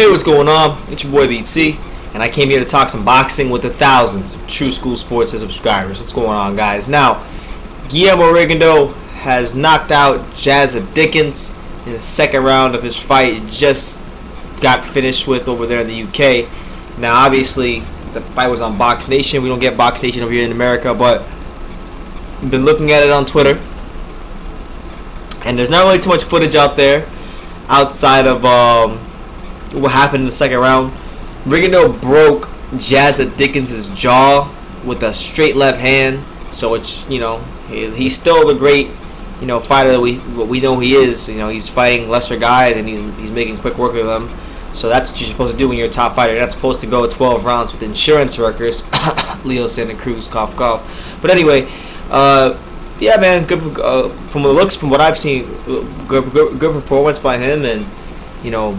Hey, what's going on? It's your boy BC, and I came here to talk some boxing with the thousands of True School Sports and subscribers. What's going on, guys? Now, Guillermo Rigondeaux has knocked out Jazza Dickens in the second round of his fight. He just got finished with over there in the UK. Now, obviously, the fight was on Box Nation. We don't get Box Nation over here in America, but I've been looking at it on Twitter, and there's not really too much footage out there outside of what happened in the second round. Rigondeaux broke Jazza Dickens' jaw with a straight left hand, so it's, you know, he's still the great, you know, fighter that we know he is. You know, he's fighting lesser guys and he's making quick work of them. So that's what you're supposed to do when you're a top fighter. You're not supposed to go 12 rounds with insurance records. Leo Santa Cruz, cough cough. But anyway, yeah, man, good from the looks, from what I've seen, good performance by him, and you know,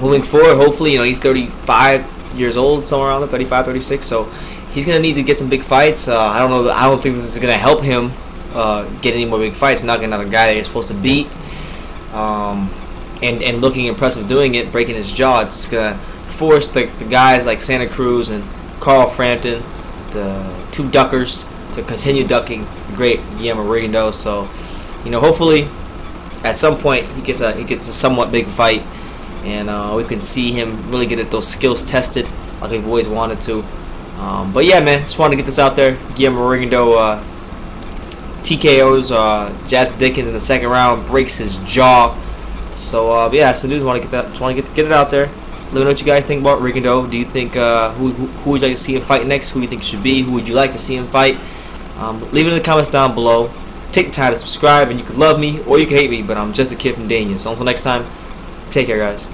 moving forward, hopefully, you know, he's 35 years old, somewhere around there, 35, 36. So he's gonna need to get some big fights. I don't know. I don't think this is gonna help him get any more big fights. Knocking out a guy that you're supposed to beat, and looking impressive doing it, breaking his jaw. It's gonna force the guys like Santa Cruz and Carl Frampton, the two duckers, to continue ducking the great Guillermo Rigondeaux. So, you know, hopefully, at some point he gets a somewhat big fight, and we can see him really get at those skills tested like we've always wanted to. But yeah, man, just wanted to get this out there. Guillermo Rigondeaux TKOs Jazza Dickens in the second round, breaks his jaw. So yeah, that's the news. Just want to get it out there. Let me know what you guys think about Rigondeaux. Do you think who would you like to see him fight next? Who do you think should be? Who would you like to see him fight? Leave it in the comments down below. Take the time to subscribe, and you can love me or you can hate me, but I'm just a kid from Dania. So until next time, take care, guys.